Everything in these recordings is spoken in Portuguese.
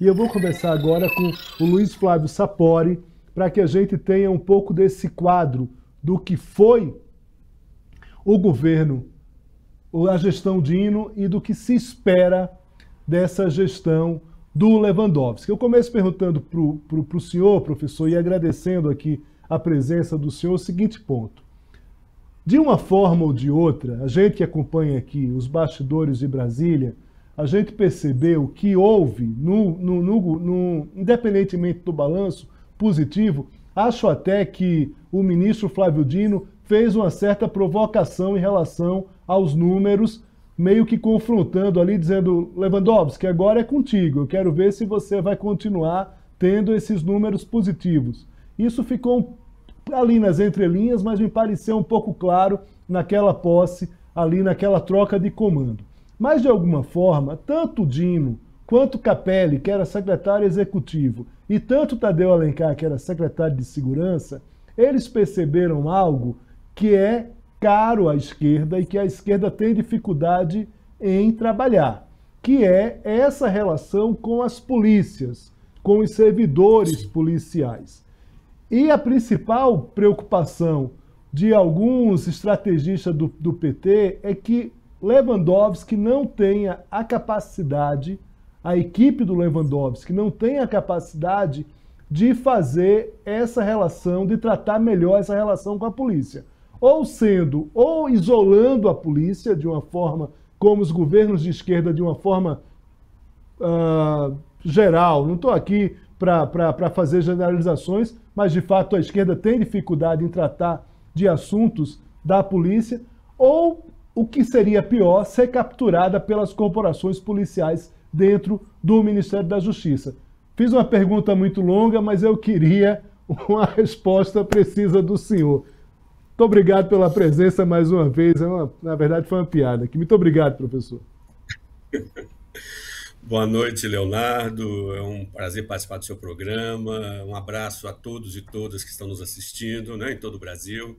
E eu vou conversar agora com o Luiz Flávio Sapori para que a gente tenha um pouco desse quadro do que foi o governo, a gestão Dino e do que se espera dessa gestão do Lewandowski. Eu começo perguntando para o senhor, professor, e agradecendo aqui a presença do senhor, o seguinte ponto. De uma forma ou de outra, a gente que acompanha aqui os bastidores de Brasília, a gente percebeu que houve, independentemente do balanço positivo, acho até que o ministro Flávio Dino fez uma certa provocação em relação aos números, meio que confrontando ali, dizendo, Lewandowski, agora é contigo, eu quero ver se você vai continuar tendo esses números positivos. Isso ficou ali nas entrelinhas, mas me pareceu um pouco claro naquela posse, ali naquela troca de comando. Mas, de alguma forma, tanto Dino quanto Capelli, que era secretário executivo, e tanto Tadeu Alencar, que era secretário de Segurança, eles perceberam algo que é caro à esquerda e que a esquerda tem dificuldade em trabalhar, que é essa relação com as polícias, com os servidores policiais. E a principal preocupação de alguns estrategistas do PT é que Lewandowski não tenha a capacidade, a equipe do Lewandowski não tenha a capacidade de fazer essa relação, de tratar melhor essa relação com a polícia. Ou isolando a polícia de uma forma, como os governos de esquerda, de uma forma geral, não estou aqui para fazer generalizações, mas de fato a esquerda tem dificuldade em tratar de assuntos da polícia, ou o que seria pior, ser capturada pelas corporações policiais dentro do Ministério da Justiça. Fiz uma pergunta muito longa, mas eu queria uma resposta precisa do senhor. Muito obrigado pela presença mais uma vez, na verdade foi uma piada aqui. Muito obrigado, professor. Boa noite, Leonardo. É um prazer participar do seu programa. Um abraço a todos e todas que estão nos assistindo, né, em todo o Brasil.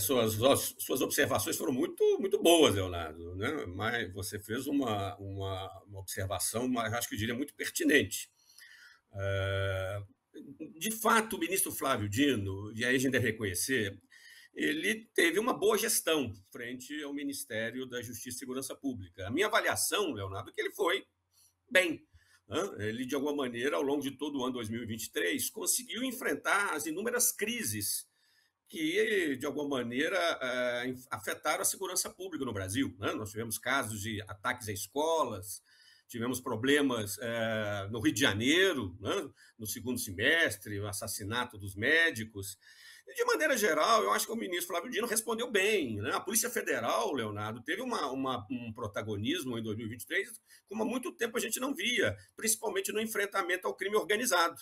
Suas observações foram muito boas, Leonardo, né? Mas você fez uma observação, mas acho que eu diria muito pertinente. De fato, o ministro Flávio Dino, e aí a gente deve reconhecer, ele teve uma boa gestão frente ao Ministério da Justiça e Segurança Pública. A minha avaliação, Leonardo, é que ele foi bem. Ele, de alguma maneira, ao longo de todo o ano 2023, conseguiu enfrentar as inúmeras crises que, de alguma maneira, afetaram a segurança pública no Brasil. Nós tivemos casos de ataques a escolas, tivemos problemas no Rio de Janeiro, no segundo semestre, o assassinato dos médicos. E, de maneira geral, eu acho que o ministro Flávio Dino respondeu bem, né? A Polícia Federal, Leonardo, teve um protagonismo em 2023 como há muito tempo a gente não via, principalmente no enfrentamento ao crime organizado.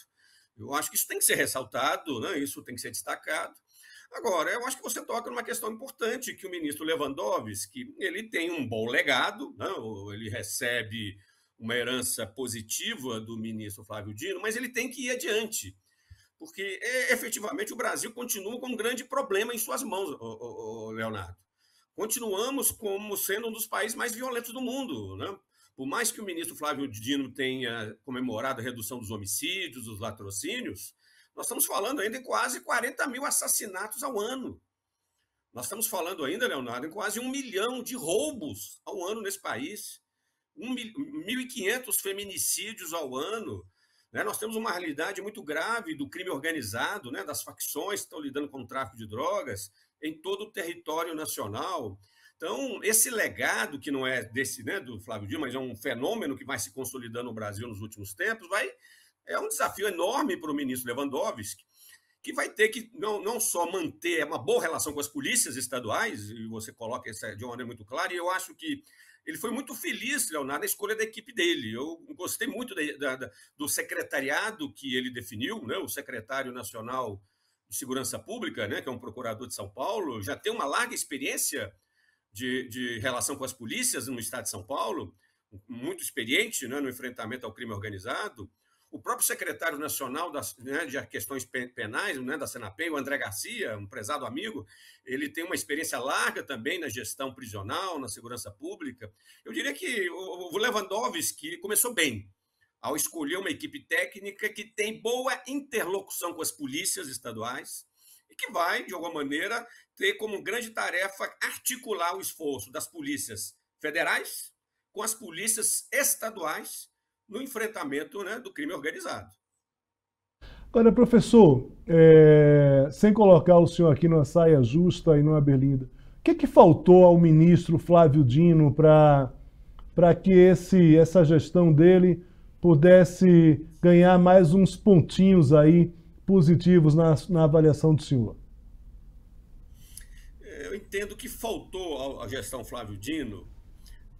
Eu acho que isso tem que ser ressaltado, né? Isso tem que ser destacado. Agora, eu acho que você toca numa questão importante, que o ministro Lewandowski, ele tem um bom legado, né? Ele recebe uma herança positiva do ministro Flávio Dino, mas ele tem que ir adiante, porque efetivamente o Brasil continua com um grande problema em suas mãos, Leonardo. Continuamos como sendo um dos países mais violentos do mundo, né? Por mais que o ministro Flávio Dino tenha comemorado a redução dos homicídios, dos latrocínios, nós estamos falando ainda em quase 40 mil assassinatos ao ano. Nós estamos falando ainda, Leonardo, em quase 1 milhão de roubos ao ano nesse país, 1.500 feminicídios ao ano. Né? Nós temos uma realidade muito grave do crime organizado, né? Das facções que estão lidando com o tráfico de drogas em todo o território nacional. Então, esse legado, que não é desse, né, do Flávio Dino, mas é um fenômeno que vai se consolidando no Brasil nos últimos tempos, é um desafio enorme para o ministro Lewandowski, que vai ter que não só manter uma boa relação com as polícias estaduais, e você coloca isso de uma maneira muito clara, e eu acho que ele foi muito feliz, Leonardo, na escolha da equipe dele. Eu gostei muito do secretariado que ele definiu, né? O secretário nacional de Segurança Pública, né? Que é um procurador de São Paulo, já tem uma larga experiência de relação com as polícias no estado de São Paulo, muito experiente, né? No enfrentamento ao crime organizado. O próprio secretário nacional né, de questões penais, né, da Senapem, o André Garcia, um prezado amigo, ele tem uma experiência larga também na gestão prisional, na segurança pública. Eu diria que o Lewandowski começou bem. ao escolher uma equipe técnica que tem boa interlocução com as polícias estaduais e que vai, de alguma maneira, ter como grande tarefa articular o esforço das polícias federais com as polícias estaduais no enfrentamento, né, do crime organizado. Agora, professor, sem colocar o senhor aqui numa saia justa e numa berlinda, o que que faltou ao ministro Flávio Dino para que essa gestão dele pudesse ganhar mais uns pontinhos aí positivos na avaliação do senhor? Eu entendo que faltou à gestão Flávio Dino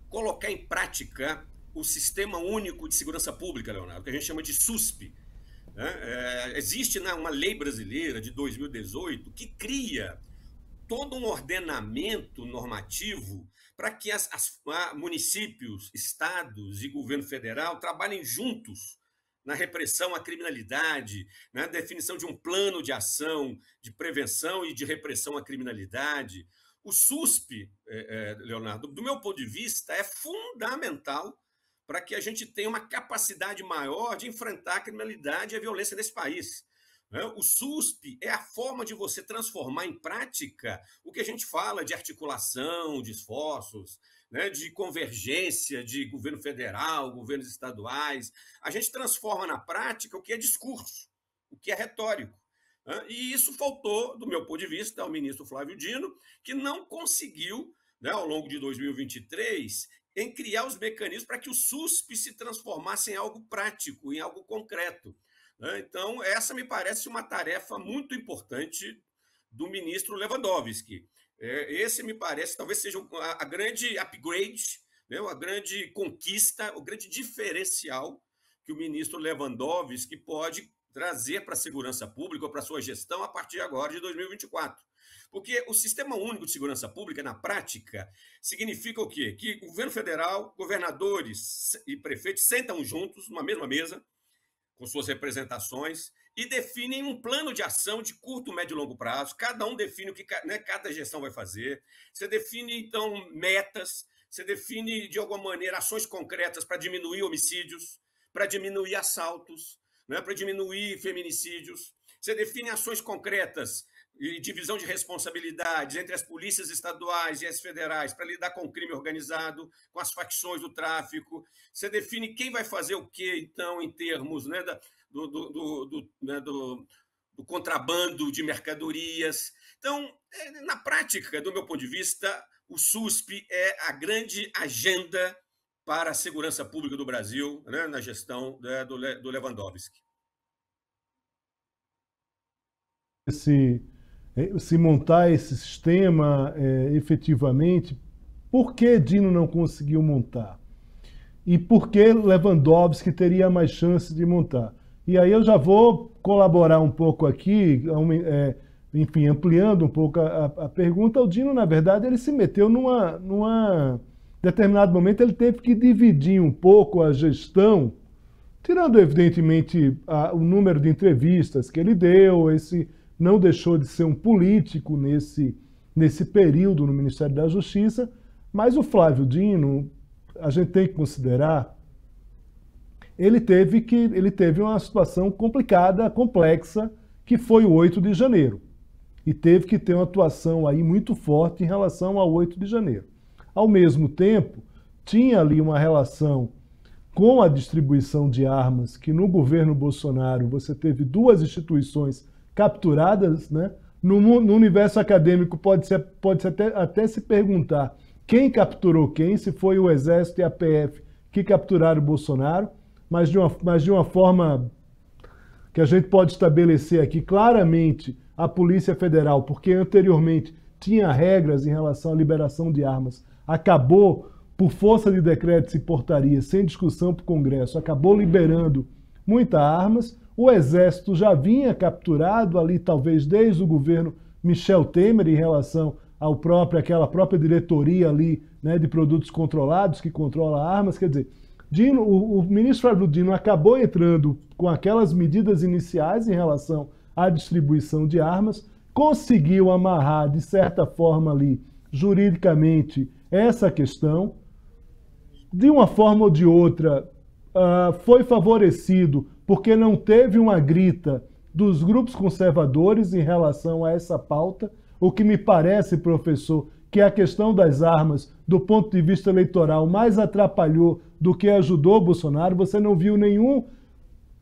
colocar em prática o Sistema Único de Segurança Pública, Leonardo, que a gente chama de SUSP. Existe uma lei brasileira de 2018 que cria todo um ordenamento normativo para que municípios, estados e governo federal trabalhem juntos na repressão à criminalidade, na definição de um plano de ação, de prevenção e de repressão à criminalidade. O SUSP, Leonardo, do meu ponto de vista, é fundamental para que a gente tenha uma capacidade maior de enfrentar a criminalidade e a violência nesse país. O SUSP é a forma de você transformar em prática o que a gente fala de articulação, de esforços, né, de convergência de governo federal, governos estaduais. A gente transforma na prática o que é discurso, o que é retórico. E isso faltou, do meu ponto de vista, ao ministro Flávio Dino, que não conseguiu, né, ao longo de 2023... em criar os mecanismos para que o SUSP se transformasse em algo prático, em algo concreto. Então, essa me parece uma tarefa muito importante do ministro Lewandowski. Esse me parece, talvez seja a grande upgrade, a grande conquista, o grande diferencial que o ministro Lewandowski pode trazer para a segurança pública ou para a sua gestão a partir agora de 2024. Porque o Sistema Único de Segurança Pública, na prática, significa o quê? Que o governo federal, governadores e prefeitos sentam juntos, numa mesma mesa, com suas representações, e definem um plano de ação de curto, médio e longo prazo. Cada um define o que, né, cada gestão vai fazer. Você define, então, metas, você define, de alguma maneira, ações concretas para diminuir homicídios, para diminuir assaltos, né, para diminuir feminicídios. Você define ações concretas e divisão de responsabilidades entre as polícias estaduais e as federais para lidar com o crime organizado, com as facções do tráfico. Você define quem vai fazer o quê, então, em termos, né, do contrabando de mercadorias. Então, na prática, do meu ponto de vista, o SUSP é a grande agenda para a segurança pública do Brasil, né, na gestão, né, do Lewandowski. Se montar esse sistema efetivamente, por que Dino não conseguiu montar? E por que Lewandowski teria mais chance de montar? E aí eu já vou colaborar um pouco aqui, enfim, ampliando um pouco a pergunta. O Dino, na verdade, ele se meteu numa determinado momento, ele teve que dividir um pouco a gestão, tirando, evidentemente, o número de entrevistas que ele deu, não deixou de ser um político nesse período no Ministério da Justiça, mas o Flávio Dino, a gente tem que considerar, ele teve uma situação complicada, complexa, que foi o 8 de janeiro, e teve que ter uma atuação aí muito forte em relação ao 8 de janeiro. Ao mesmo tempo, tinha ali uma relação com a distribuição de armas, que no governo Bolsonaro você teve duas instituições capturadas, né? No universo acadêmico pode-se até se perguntar quem capturou quem, se foi o Exército e a PF que capturaram o Bolsonaro, mas de uma forma que a gente pode estabelecer aqui claramente a Polícia Federal, porque anteriormente tinha regras em relação à liberação de armas, acabou, por força de decretos e portarias, sem discussão para o Congresso, acabou liberando muitas armas. O Exército já vinha capturado ali, talvez desde o governo Michel Temer, em relação àquela própria diretoria ali, né, de produtos controlados, que controla armas. Quer dizer, o ministro Flávio Dino acabou entrando com aquelas medidas iniciais em relação à distribuição de armas, conseguiu amarrar, de certa forma ali, juridicamente, essa questão. De uma forma ou de outra, foi favorecido porque não teve uma grita dos grupos conservadores em relação a essa pauta, o que me parece, professor, que a questão das armas, do ponto de vista eleitoral, mais atrapalhou do que ajudou Bolsonaro. Você não viu nenhum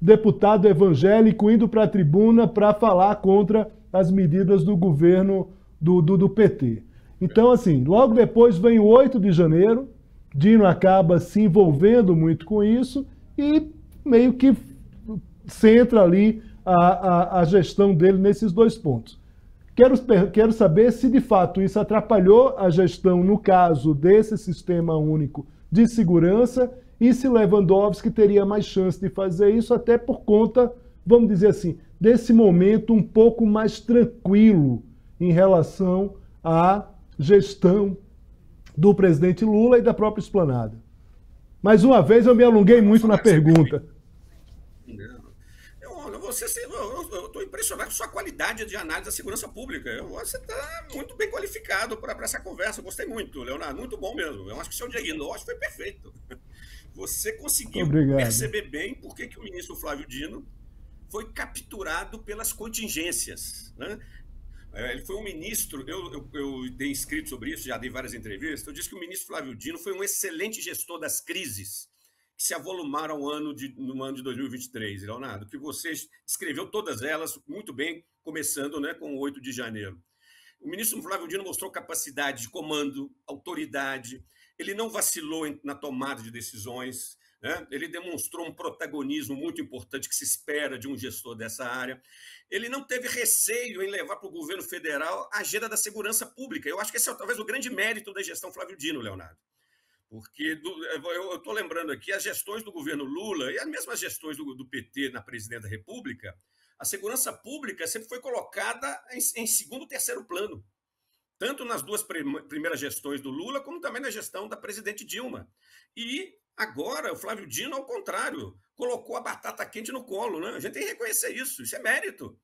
deputado evangélico indo para a tribuna para falar contra as medidas do governo do PT. Então, assim, logo depois vem o 8 de janeiro, Dino acaba se envolvendo muito com isso e meio que centra ali a gestão dele nesses dois pontos. Quero saber se, de fato, isso atrapalhou a gestão, no caso desse sistema único de segurança, e se Lewandowski teria mais chance de fazer isso, até por conta, vamos dizer assim, desse momento um pouco mais tranquilo em relação à gestão do presidente Lula e da própria Esplanada. Mais uma vez, eu me alonguei muito na pergunta. Eu estou impressionado com sua qualidade de análise da segurança pública. Você está muito bem qualificado para essa conversa. Eu gostei muito, Leonardo. Muito bom mesmo. Eu acho que o seu diagnóstico foi perfeito. Você conseguiu perceber bem por que o ministro Flávio Dino foi capturado pelas contingências, né? Ele foi um ministro, eu dei escrito sobre isso, já dei várias entrevistas, eu disse que o ministro Flávio Dino foi um excelente gestor das crises que se avolumaram no ano de 2023, Leonardo, que você escreveu todas elas muito bem, começando, né, com o 8 de janeiro. O ministro Flávio Dino mostrou capacidade de comando, autoridade, ele não vacilou na tomada de decisões, né? Ele demonstrou um protagonismo muito importante que se espera de um gestor dessa área. Ele não teve receio em levar para o governo federal a agenda da segurança pública. Eu acho que esse é talvez o grande mérito da gestão Flávio Dino, Leonardo. Porque eu estou lembrando aqui, as gestões do governo Lula e as mesmas gestões do PT na presidência da República, a segurança pública sempre foi colocada em segundo, terceiro plano, tanto nas duas primeiras gestões do Lula, como também na gestão da presidente Dilma. E agora o Flávio Dino, ao contrário, colocou a batata quente no colo, né? A gente tem que reconhecer isso, isso é mérito,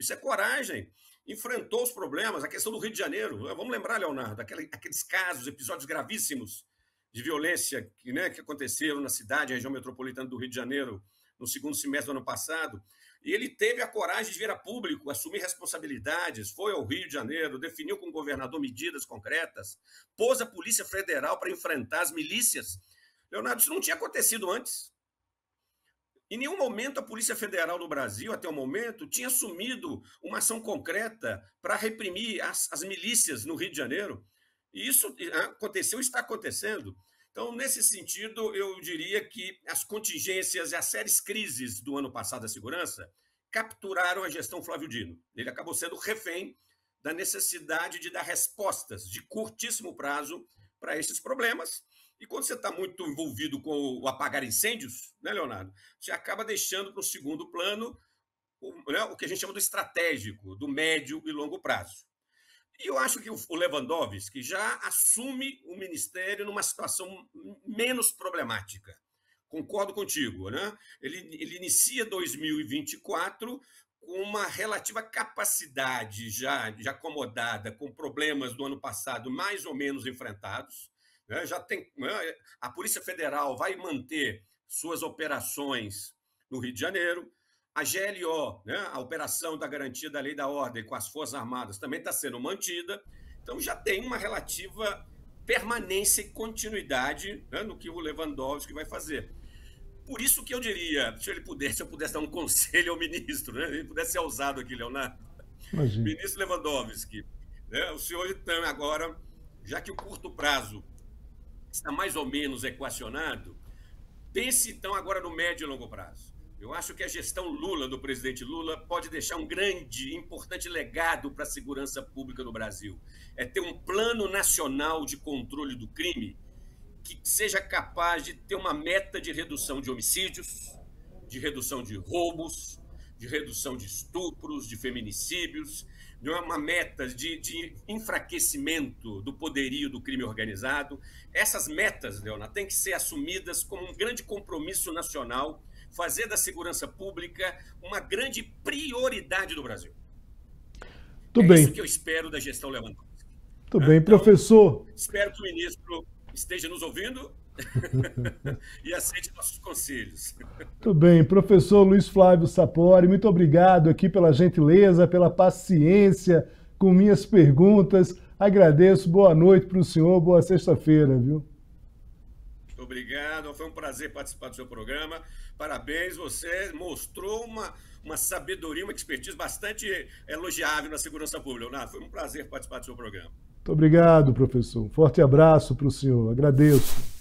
isso é coragem. Enfrentou os problemas, a questão do Rio de Janeiro, vamos lembrar, Leonardo, aqueles casos, episódios gravíssimos de violência que, né, que aconteceram na cidade, região metropolitana do Rio de Janeiro, no segundo semestre do ano passado, e ele teve a coragem de vir a público, assumir responsabilidades, foi ao Rio de Janeiro, definiu com o governador medidas concretas, pôs a Polícia Federal para enfrentar as milícias. Leonardo, isso não tinha acontecido antes. Em nenhum momento a Polícia Federal do Brasil, até o momento, tinha assumido uma ação concreta para reprimir as milícias no Rio de Janeiro. E isso aconteceu e está acontecendo. Então, nesse sentido, eu diria que as contingências e as sérias crises do ano passado da segurança capturaram a gestão Flávio Dino. Ele acabou sendo refém da necessidade de dar respostas de curtíssimo prazo para esses problemas. E quando você está muito envolvido com o apagar incêndios, né, Leonardo? Você acaba deixando para o segundo plano o que a gente chama do estratégico, do médio e longo prazo. E eu acho que o Lewandowski já assume o ministério numa situação menos problemática. Concordo contigo, né? Ele inicia 2024 com uma relativa capacidade já acomodada com problemas do ano passado mais ou menos enfrentados, né? Já tem, a Polícia Federal vai manter suas operações no Rio de Janeiro. A GLO, né, a operação da garantia da lei e da ordem com as Forças Armadas, também está sendo mantida. Então, já tem uma relativa permanência e continuidade, né, no que o Lewandowski vai fazer. Por isso que eu diria, se eu pudesse dar um conselho ao ministro, né, se ele pudesse ser ousado aqui, Leonardo. Imagina. Ministro Lewandowski, né, o senhor então agora, já que o curto prazo está mais ou menos equacionado, pense então agora no médio e longo prazo. Eu acho que a gestão Lula, do presidente Lula, pode deixar um grande, importante legado para a segurança pública no Brasil. É ter um plano nacional de controle do crime que seja capaz de ter uma meta de redução de homicídios, de redução de roubos, de redução de estupros, de feminicídios, de uma meta de enfraquecimento do poderio do crime organizado. Essas metas, Leonardo, têm que ser assumidas como um grande compromisso nacional, fazer da segurança pública uma grande prioridade do Brasil. Tudo bem. É isso que eu espero da gestão Lewandowski. Tudo bem, então, professor. Espero que o ministro esteja nos ouvindo E aceite nossos conselhos. Muito bem, professor Luiz Flávio Sapori, muito obrigado aqui pela gentileza, pela paciência com minhas perguntas. Agradeço, boa noite para o senhor, boa sexta-feira, viu? Muito obrigado, foi um prazer participar do seu programa. Parabéns, você mostrou uma sabedoria, uma expertise bastante elogiável na segurança pública. Leonardo, foi um prazer participar do seu programa. Muito obrigado, professor. Um forte abraço para o senhor, agradeço.